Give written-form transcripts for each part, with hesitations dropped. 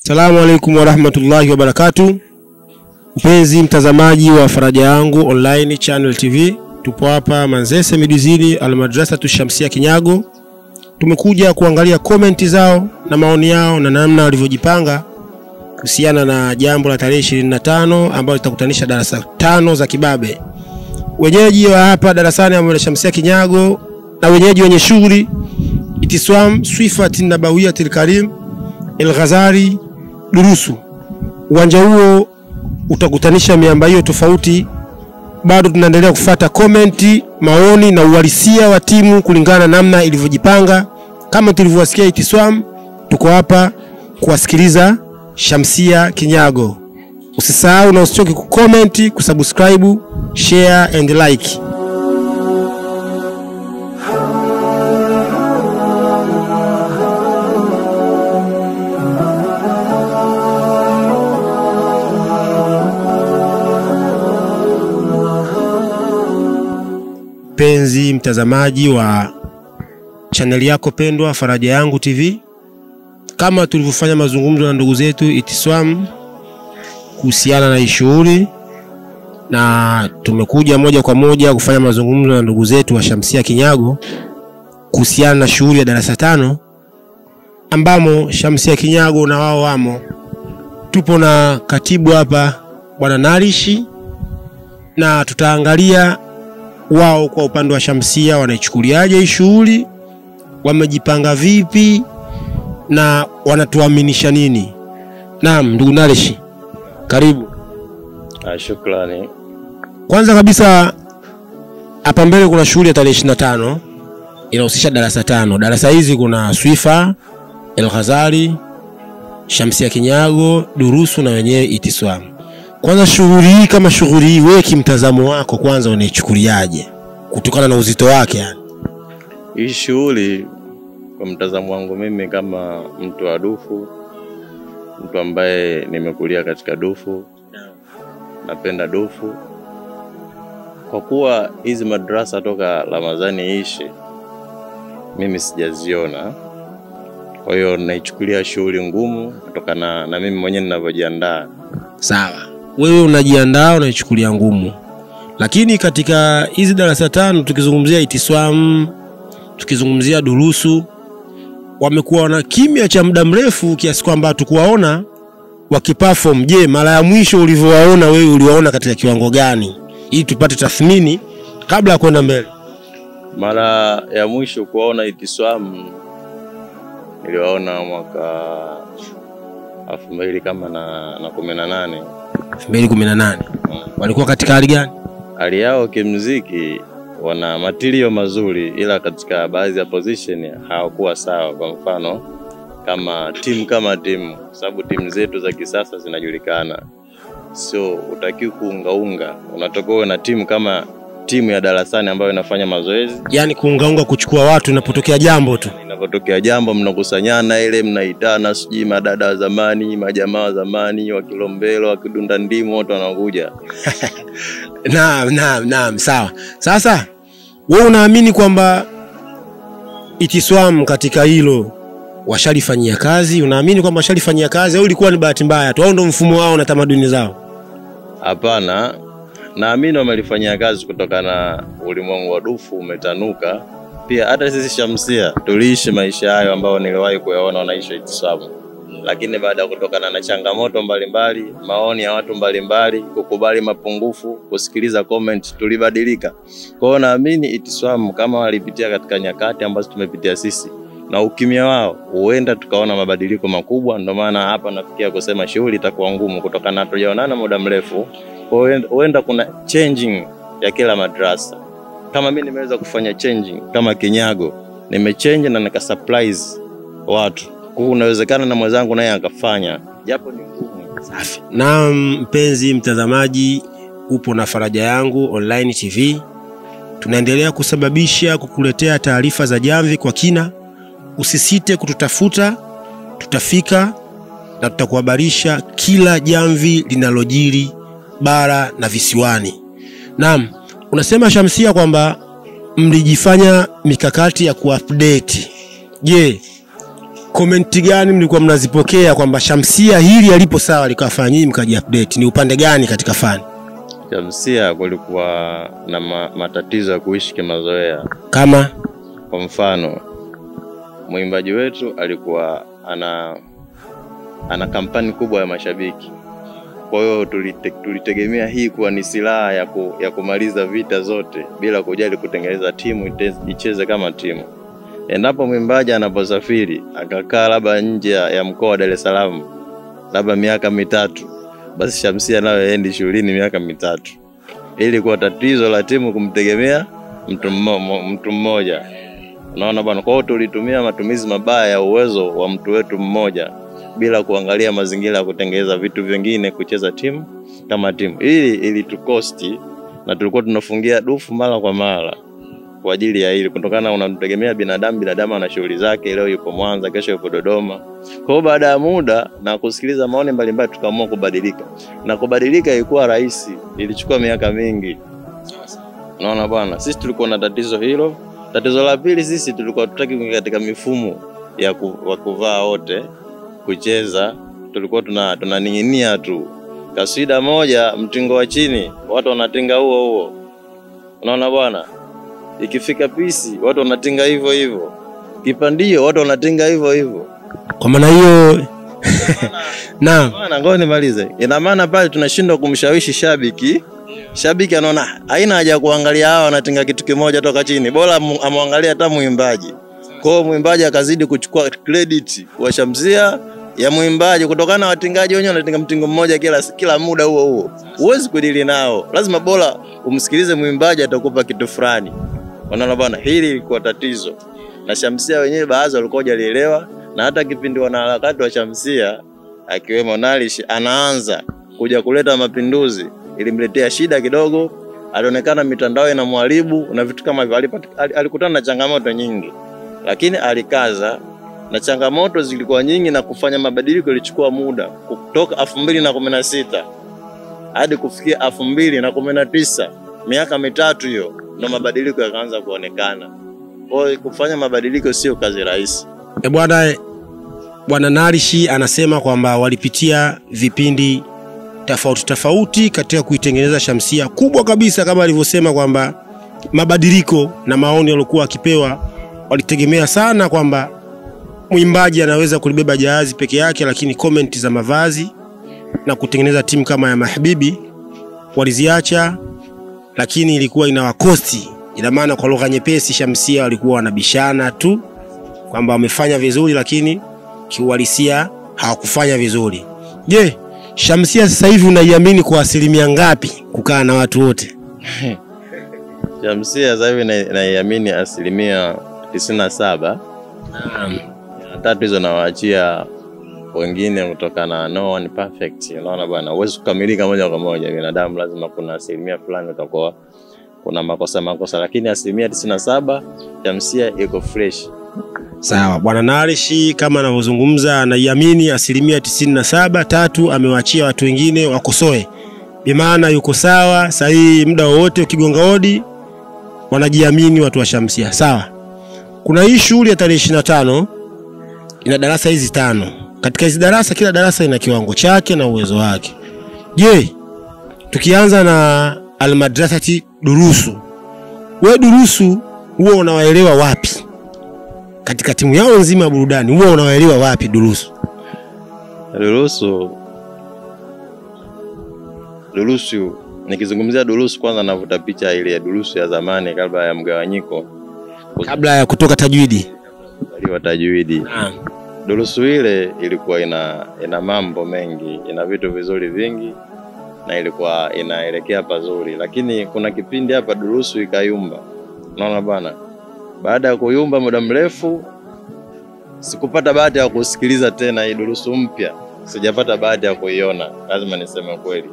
Salamu alaikum wa rahmatullahi wa barakatu. Mpenzi mtazamaji wa Faraja Yangu Online Channel TV, tupo hapa Manzese midizini Almadrasatu Shamsiya Kinyago. Tumekuja kuangalia komenti zao na maoni yao na namna walivyojipanga kuhusiana na jambo la tarehe 25 ambalo litakutanisha darasa 5 za kibabe. Wenyeji wa hapa darasani ambao ni Shamsiya Kinyago na wenyeji wenye shughuli Itiswamu, Swifa Nabawiya Tilkarim, El Ghazali, Durusu. Uwanja huo utakutanisha miamba hiyo tofauti. Bado tunaendelea kufuata komenti, maoni na uhalisia wa timu kulingana namna ilivyojipanga. Kama tulivyowasikia Itiswamu, tuko hapa kuwasikiliza Shamsiya Kinyago. Usisahau na usichoke kukomenti, kusubscribe, share and like. Penzi mtazamaji wa chaneli yako pendwa Faraja Yangu TV, kama tulivyofanya mazungumzo na ndugu zetu Itiswamu kuhusiana na ishuhuri, na tumekuja moja kwa moja kufanya mazungumzo na ndugu zetu wa Shamsiya Kinyago kuhusiana na shughuli ya darasa 5 ambamo Shamsiya Kinyago na wao wamo. Tupo na katibu hapa bwana Nalishi, na tutaangalia wao kwa upande wa Shamsiya wanaichukuliaje hii shughuli, wamejipanga vipi na wanatuaminisha nini. Naam, ndugu Nalishi, karibu. Shukrani. Kwanza kabisa, hapa mbele kuna shughuli ya tarehe 25 inahusisha darasa 5. Darasa hizi kuna Swifa, El Ghazali, Shamsiya Kinyago, Durusu na wenyewe Itiswamu. Kwanza shughuli hii kama shughuli hii, wewe kimtazamo wako kwanza unaichukuliaje kutokana na uzito wake? Yani hii shughuli kwa mtazamo wangu mimi, kama mtu wa dufu, mtu ambaye nimekulia katika dufu, napenda dufu, kwa kuwa hizi madrasa toka Ramadhani ishi mimi sijaziona. Kwa hiyo naichukulia shughuli ngumu kutokana na mimi mwenyewe ninavyojiandaa. Sawa, wewe unajiandaa, unaichukulia ngumu. Lakini katika hizi darasa 5 tukizungumzia Itiswamu, tukizungumzia Durusu, wamekuwa na kimya cha muda mrefu kiasi kwamba tukuwaona wakiperform. Je, mara ya mwisho ulivyowaona wewe uliwaona katika kiwango gani, ili tupate tathmini kabla ya kwenda mbele? Mara ya mwisho kuwaona Itiswamu niliwaona mwaka 2018. 2018. Walikuwa katika hali gani? Hali yao kimuziki wana matirio mazuri, ila katika baadhi ya position hawakuwa sawa. Kwa mfano kama timu, sababu timu zetu za kisasa zinajulikana, so utakiwa kuungaunga. Unatokoa na timu kama timu ya darasani ambayo inafanya mazoezi, yani kuungaunga, kuchukua watu inapotokea jambo tu. Inapotokea jambo mnakusanyana, ile mnaitana siji madada wa zamani, majamaa wa zamani, wa Kilombero, wa Kidunda Ndimo, watu wanakuja. Naam, sawa. Sasa wewe unaamini kwamba Itiswamu katika hilo washalifanyia kazi? Unaamini kwamba washalifanyia kazi au ilikuwa ni bahati mbaya tu, au ndio mfumo wao na tamaduni zao? Hapana, naamini wamelifanyia kazi kutokana ulimwengu wa dufu umetanuka. Pia hata sisi Shamsiya tuliishi maisha hayo ambao niliwahi kuyaona wanaishi Itiswamu. Lakini baada ya kutokana na changamoto mbalimbali, maoni ya watu mbalimbali, kukubali mapungufu, kusikiliza comment, tulibadilika. Kwa hiyo naamini Itiswamu kama walipitia katika nyakati ambazo tumepitia sisi na ukimya wao, huenda tukaona mabadiliko makubwa. Ndio maana hapa nafikia kusema shughuli itakuwa ngumu kutokana na tujaonana muda mrefu. Huenda kuna changing ya kila madrasa. Kama mimi nimeweza kufanya changing kama Kinyago, nimechange na nika surprise watu, kwa unawezekana na mwenzangu naye akafanya, japo ni ngumu. Safi. Na mpenzi mtazamaji, upo na Faraja Yangu Online TV, tunaendelea kusababisha kukuletea taarifa za Jamvi kwa kina. Usisite kututafuta, tutafika na tutakuhabarisha kila jamvi linalojiri bara na visiwani. Naam, unasema Shamsiya kwamba mlijifanya mikakati ya kuupdate. Je, komenti gani mlikuwa mnazipokea kwamba Shamsiya hili alipo sawa likafanyii mkajiupdate? Ni upande gani katika fani? Shamsiya kulikuwa na matatizo ya kuishi kimazoea. Kama kwa mfano mwimbaji wetu alikuwa ana kampani kubwa ya mashabiki. Kwa hiyo tulitegemea hii kuwa ni silaha ya kumaliza vita zote bila kujali kutengeneza timu icheze kama timu. Endapo mwimbaji anaposafiri akakaa labda nje ya mkoa wa Dar es Salaam labda miaka mitatu, basi Shamsiya nayo endi shuleni miaka mitatu. Ili kwa tatizo la timu kumtegemea mtu mmoja. Unaona bwana, kwa hiyo tulitumia matumizi mabaya ya uwezo wa mtu wetu mmoja bila kuangalia mazingira ya kutengeneza vitu vingine kucheza timu kama timu. Hili ilitukosti na tulikuwa tunafungia dufu mara kwa mara kwa ajili ya hili, kutokana unamtegemea binadamu ana shughuli zake, leo yuko Mwanza, kesho yuko Dodoma. Kwa baada ya muda na kusikiliza maoni mbalimbali tukaamua kubadilika. Na kubadilika ilikuwa rahisi, ilichukua miaka mingi. Unaona bwana, sisi tulikuwa na tatizo hilo. Tatizo la pili, sisi tulikuwa tutaki kuingia katika mifumo ya kuvaa wote kucheza. Tulikuwa tunaninginia tu kasida moja, mtingo wa chini watu wanatinga huo. Unaona bwana, ikifika pisi watu wanatinga hivyo hivyo, kipandio watu wanatinga hivyo hivyo. Kwa maana hiyo naam, bwana ngoja nimalize. Ina maana pale tunashindwa kumshawishi shabiki. Shabiki anaona haina haja kuangalia hawa wanatinga kitu kimoja toka chini, bora amwangalia hata muimbaji. Kwa hiyo muimbaji akazidi kuchukua credit kwa Shamsiya ya muimbaji, kutokana na watingaji wenyewe wanatinga mtingo mmoja kila muda huo huo. Huwezi kudili nao, lazima bora umsikilize muimbaji atakupa kitu fulani. Wanaona bwana, hili lilikuwa tatizo. Na Shamsiya wenyewe baadhi walikuwa hawalielewa, na hata kipindi wanaharakati wa Shamsiya akiwemo Nalishi anaanza kuja kuleta mapinduzi, ilimletea shida kidogo. Alionekana mitandao inamharibu na vitu kama hivyo. Alikutana na changamoto nyingi, lakini alikaza, na changamoto zilikuwa nyingi na kufanya mabadiliko ilichukua muda kutoka 2016 hadi kufikia 2019, miaka mitatu hiyo na mabadiliko yakaanza kuonekana. Kwa kufanya mabadiliko sio kazi rahisi. Bwana Nalishi anasema kwamba walipitia vipindi tofauti katika kuitengeneza Shamsiya kubwa kabisa, kama alivyosema kwamba mabadiliko na maoni yaliokuwa akipewa walitegemea sana kwamba muimbaji anaweza kulibeba jahazi peke yake, lakini comment za mavazi na kutengeneza timu kama ya Mahabibi waliziacha, lakini ilikuwa inawakosti. Ina maana kwa lugha nyepesi Shamsiya walikuwa wanabishana tu kwamba wamefanya vizuri, lakini kiuhalisia hawakufanya vizuri. Je, Shamsiya sasa hivi unaiamini kwa 1% ngapi kukaa na watu wote? Shamsiya sasa hivi naiamini 97%. Tatu hizo nawaachia wengine, kutokana no one perfect. Unaona bwana, huwezi kukamilika moja kwa moja. Binadamu lazima kuna 1% fulani utakuwa kuna makosa, lakini 97% Shamsiya iko fresh. Sawa, bwana Nalishi kama anavyozungumza anaiamini 97%, 3 amewaachia watu wengine wakosoe. Bi maana yuko sawa, sahihi muda wote ukigonga hodi wanajiamini watu wa Shamsiya. Sawa. Kuna hii shughuli ya tarehe 25 ina darasa hizi 5. Katika hizi darasa kila darasa ina kiwango chake na uwezo wake. Je, tukianza na Almadrasati Durusu. We Durusu huwa unawaelewa wapi? Katika timu yao nzima ya burudani huwa unawaelewa wapi Durusu? Durusu nikizungumzia Durusu, kwanza navuta picha ile ya Durusu ya zamani kabla ya mgawanyiko. Kabla ya kutoka tajwidi. Durusu ile ilikuwa ina mambo mengi, ina vitu vizuri vingi na ilikuwa inaelekea pazuri, lakini kuna kipindi hapa Durusu ikayumba. Unaona bwana, baada ya kuyumba muda mrefu sikupata bahati ya kusikiliza tena hii Durusu mpya. Sijapata bahati ya kuiona, lazima niseme kweli.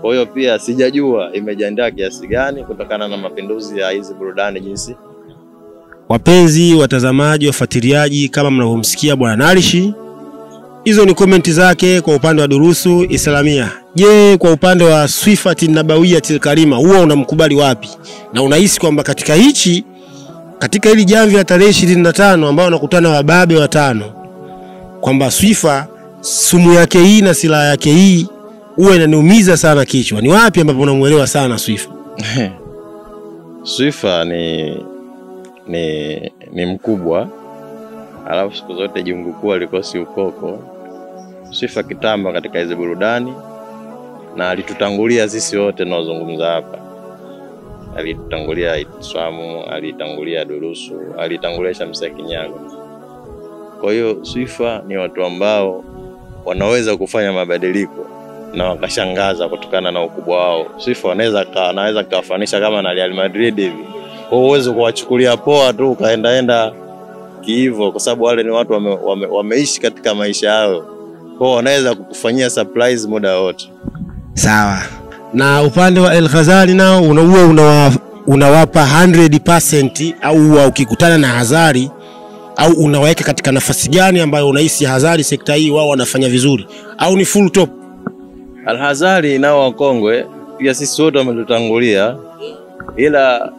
Kwa hiyo pia sijajua imejiandaa kiasi gani kutokana na mapinduzi ya hizi burudani jinsi. Wapenzi watazamaji, wafuatiliaji, kama mnavyomsikia bwana Nalishi, Hizo ni komenti zake kwa upande wa Durusu Islamia. Je, kwa upande wa Swifa Nabawiya Tilkarim huwa unamkubali wapi? Na unahisi kwamba katika hichi, katika hili jamvi la tarehe 25 ambao wanakutana wababe watano, kwamba Swifa sumu yake hii na silaha yake hii huwa inaniumiza sana kichwa. Ni wapi ambapo unamuelewa sana Swifa? Swifa ni mkubwa. Alafu siku zote Jungu kwa alikosi ukoko. Swifa kitamba katika hizo burudani na alitutangulia sisi wote tunazozungumza hapa. Alitangulia Itiswamu, alitangulia Durusu, alitangulia Shamsiya Kinyago. Kwa hiyo Swifa ni watu ambao wanaweza kufanya mabadiliko na wakashangaza kutokana na ukubwa wao. Swifa anaweza kafanisha kama na Real Madrid hivi. Kwa hiyo uwezo kuwachukulia poa tu kaendaenda hivyo, kwa sababu wale ni watu wameishi katika maisha yao. Kwa hiyo wanaweza kukufanyia surprise muda wote. Sawa. Na upande wa El Ghazali nao unawapa 100% au ukikutana na Hazari au unaweka katika nafasi gani ambayo unahisi Hazari sekta hii wao wanafanya vizuri au ni full top? Al Hazari nao wakongwe pia, sisi wote wametutangulia, ila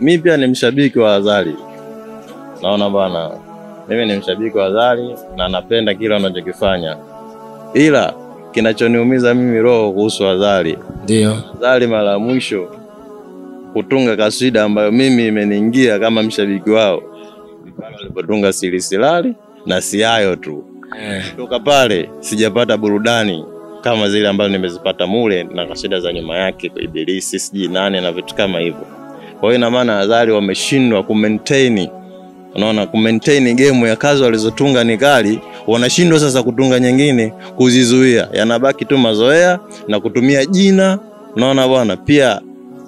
mimi pia ni mshabiki wa Hazari. Naona bana, mimi ni mshabiki wa Hazari na napenda kila anachokifanya. Ila kinachoniumiza mimi roho kuhusu Hazari, ndio Hazari mara mwisho kutunga kasida ambayo mimi imeniingia kama mshabiki wao, mfano alipotunga Silisilali na Siayo tu. Kutoka pale sijapata burudani kama zile ambazo nimezipata mule na kasida za nyuma yake kwa Ibilisi siji nane na vitu kama hivyo. Kwa hiyo ina maana Hazari wameshindwa kumaintain. Unaona, kumaintain game ya kazi walizotunga ni kali, wanashindwa sasa kutunga nyingine kuzizuia. Yanabaki tu mazoea na kutumia jina. Unaona bwana, pia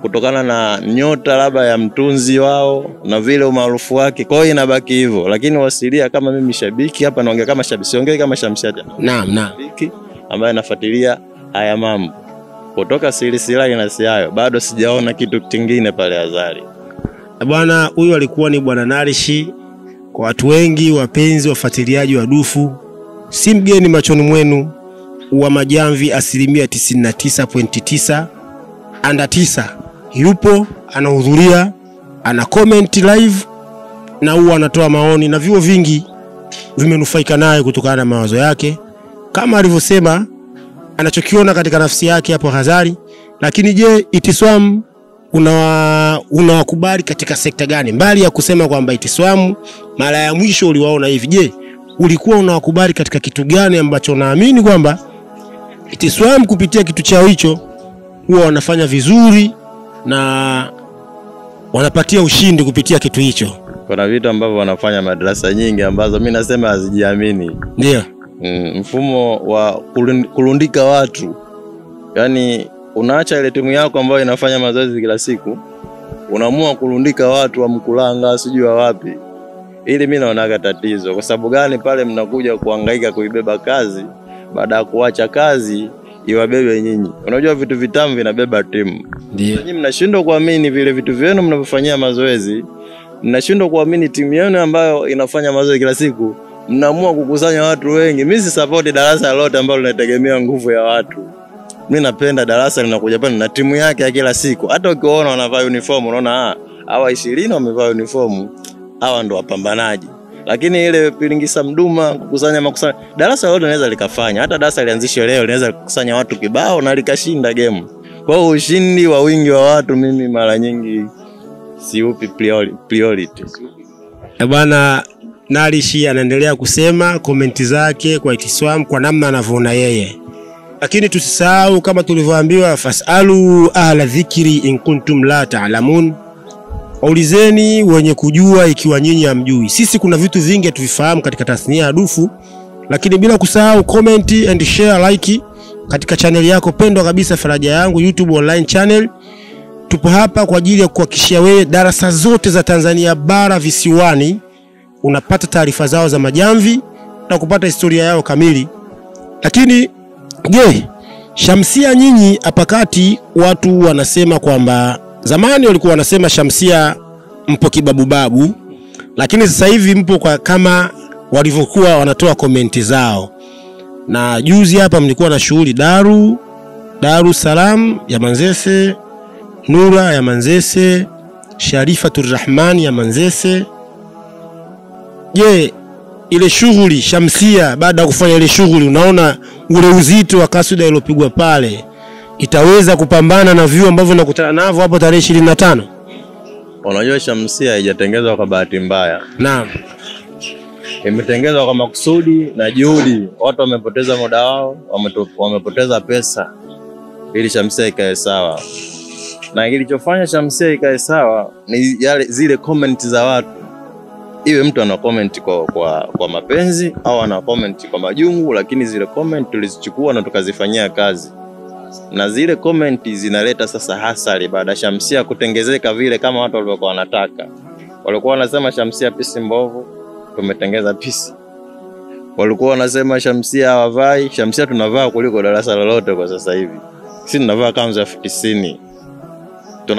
kutokana na nyota labda ya mtunzi wao na vile umaarufu wake, kwa hiyo inabaki hivyo. Lakini wasilia kama mimi shabiki hapa, naongea kama shabiki, siongei kama Shamsiya. Naam. Shabiki ambaye nafuatilia haya mambo. Kutoka Silisilali na Siayo bado sijaona kitu kingine pale Hazari. Bwana huyu alikuwa ni bwana Nalishi, kwa watu wengi wapenzi wafuatiliaji wa dufu, si mgeni machoni mwenu wa majamvi 99.9 under 9. Yupo, anahudhuria, ana comment live na huwa anatoa maoni na vio vingi vimenufaika naye kutokana na mawazo yake. Kama alivyosema anachokiona katika nafsi yake hapo Hazari. Lakini je, Itiswamu unawakubali katika sekta gani? Mbali ya kusema kwamba Itiswamu mara ya mwisho uliwaona hivi, je, ulikuwa unawakubali katika kitu gani ambacho naamini kwamba Itiswamu kupitia kitu chao hicho huwa wanafanya vizuri na wanapatia ushindi kupitia kitu hicho? Kuna vitu ambavyo wanafanya madrasa nyingi ambazo mimi nasema hazijiamini. Ndio. Mfumo wa kulundika watu. Yaani unaacha ile timu yako ambayo inafanya mazoezi kila siku, unaamua kulundika watu wa mkulanga sijua wapi. Ili mimi naonaga tatizo. Kwa sababu gani pale mnakuja kuhangaika kuibeba kazi baada ya kuacha kazi iwabebe nyinyi? Unajua vitu vitamu vinabeba timu. Ndio. Nyinyi mnashindwa kuamini vile vitu vyenu mnavyofanyia mazoezi. Mnashindwa kuamini timu yenu ambayo inafanya mazoezi kila siku. Mnaamua kukusanya watu wengi. Mimi si support darasa lolote ambalo linategemea nguvu ya watu. Mimi napenda darasa linakuja pale na timu yake ya kila siku. Hata ukiona wanavaa uniform unaona hawa 20 wamevaa uniform, hawa ndo wapambanaji. Lakini ile pilingisa mduma kukusanya makusanya, darasa lolote linaweza likafanya. Hata darasa lianzishe leo linaweza kukusanya watu kibao na likashinda game. Kwa hiyo ushindi wa wingi wa watu mimi mara nyingi siupi priority. Bwana Nalishi anaendelea kusema komenti zake kwa Itiswamu kwa namna anavyoona yeye. Lakini tusisahau kama tulivyoambiwa, fasalu ahla dhikri in kuntum la ta'lamun, waulizeni wenye kujua ikiwa nyinyi hamjui. Sisi kuna vitu vingi tuvifahamu katika tasnia ya dufu. Lakini bila kusahau comment and share, like katika channel yako pendwa kabisa Faraja Yangu YouTube online channel. Tupo hapa kwa ajili ya kuhakikishia wewe darasa zote za Tanzania bara visiwani unapata taarifa zao za majamvi na kupata historia yao kamili. Lakini je, Shamsiya nyinyi apakati watu wanasema kwamba zamani walikuwa wanasema Shamsiya mpo kibabu babu, lakini sasa hivi mpo kwa kama walivyokuwa wanatoa komenti zao. Na juzi hapa mlikuwa na shughuli Daru Salam ya Manzese, Nura ya Manzese, Sharifa Turrahmani ya Manzese. Je, ile shughuli Shamsiya, baada ya kufanya ile shughuli, unaona ule uzito wa kasuda iliyopigwa pale itaweza kupambana na view ambavyo nakutana navyo hapo tarehe 25? Unajua Shamsiya haijatengezwa kwa bahati mbaya. Naam. Imetengezwa kwa makusudi na juhudi. Watu wamepoteza muda wao, wamepoteza pesa ili Shamsiya ikae sawa. Na kilichofanya Shamsiya ikae sawa ni yale zile comment za watu. Iwe mtu ana comment kwa mapenzi au ana comment kwa majungu, lakini zile comment tulizichukua na tukazifanyia kazi. Na zile comment zinaleta sasa hasara baada Shamsiya kutengezeka vile kama watu walivyokuwa wanataka. Walikuwa wanasema Shamsiya pisi mbovu, tumetengeza pisi. Walikuwa wanasema Shamsiya hawavai, Shamsiya tunavaa kuliko darasa lolote kwa sasa hivi. Sisi tunavaa kanzu ya 90.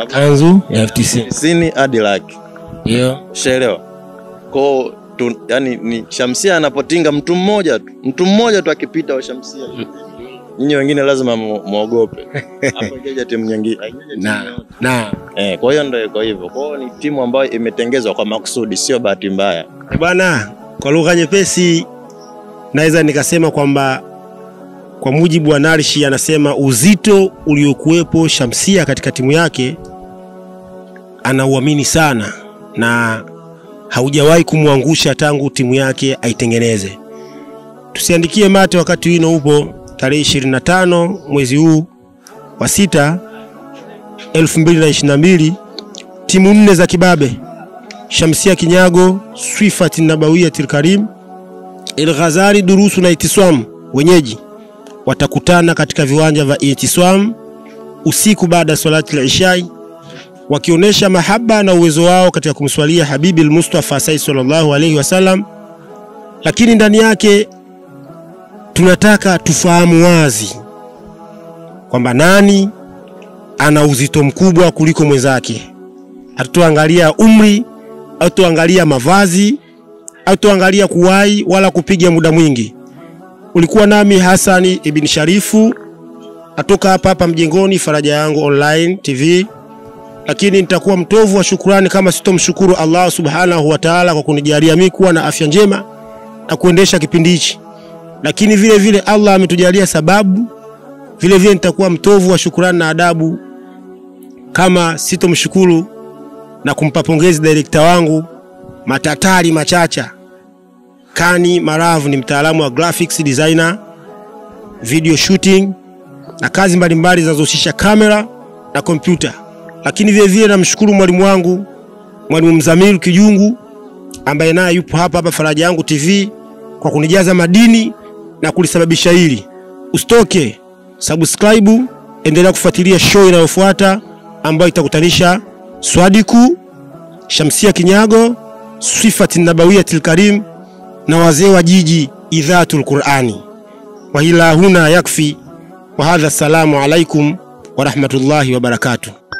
Kanzu ya 90 hadi laki. Ndio. Ushaelewa? Kwa yani ni Shamsiya anapotinga mtu mmoja tu akipita wa Shamsiya. Ninyi wengine lazima muogope. Hapo ikaja timu nyingine. Na kwa hiyo ndio iko hivyo. Kwa hiyo ni timu ambayo imetengenezwa kwa makusudi, sio bahati mbaya. Bwana, kwa lugha nyepesi naweza nikasema kwamba kwa mujibu wa Nalishi anasema uzito uliokuwepo Shamsiya katika timu yake anauamini sana na haujawahi kumwangusha tangu timu yake aitengeneze. Tusiandikie mate wakati wino upo. Tarehe 25 mwezi huu wa 6 2022, timu 4 za kibabe: Shamsiya Kinyago, Swifa Nabawiya Tilkarim, El Ghazali, Durusu na Itiswamu wenyeji watakutana katika viwanja vya Itiswamu usiku baada salati al-Isha, wakionyesha mahaba na uwezo wao katika kumswalia Habibi al-Mustafa sallallahu alayhi wasallam. Lakini ndani yake tunataka tufahamu wazi kwamba nani ana uzito mkubwa kuliko mwenzake. Hatuangalia umri, hatuangalia mavazi, hatuangalia kuwai wala kupiga muda mwingi. Ulikuwa nami Hasani ibn Sharifu atoka hapa mjengoni Faraja Yangu Online TV. Lakini nitakuwa mtovu wa shukrani kama sitomshukuru Allah subhanahu wa ta'ala kwa kunijalia mimi kuwa na afya njema na kuendesha kipindi hichi. Lakini vile vile Allah ametujalia sababu, vile vile nitakuwa mtovu wa shukrani na adabu kama sitomshukuru na kumpa pongezi director wangu Matatari Machacha. Kani Maravu ni mtaalamu wa graphics designer, video shooting na kazi mbalimbali zinazohusisha kamera na kompyuta. Lakini vile vile namshukuru mwalimu wangu, mwalimu Mzamiru Kijungu, ambaye naye yupo hapa Faraja Yangu TV kwa kunijaza madini na kulisababisha hili. Usitoke, subscribe, endelea kufuatilia show inayofuata ambayo itakutanisha Swadiku, Shamsiya Kinyago, Swifat Nabawiya Tilkarim na wazee wa jiji Idhatul Qur'ani. Wa ila huna yakfi wa hadha, assalamu alaikum wa rahmatullahi wa barakatuh.